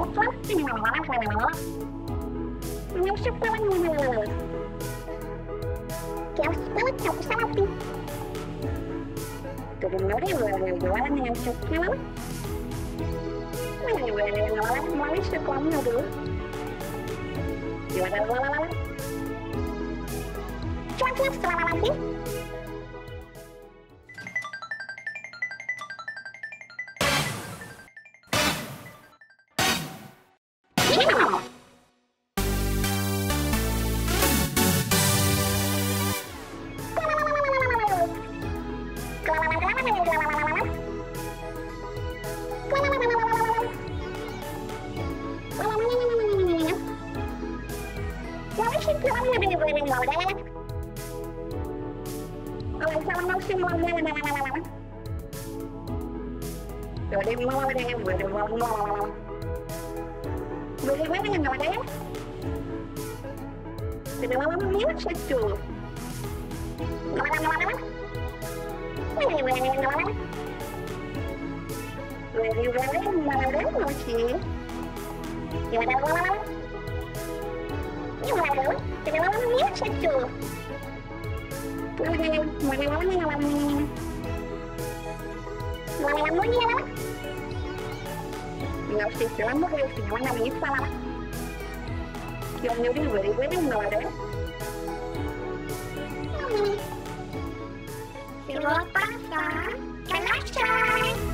Thank you. Terima kasih.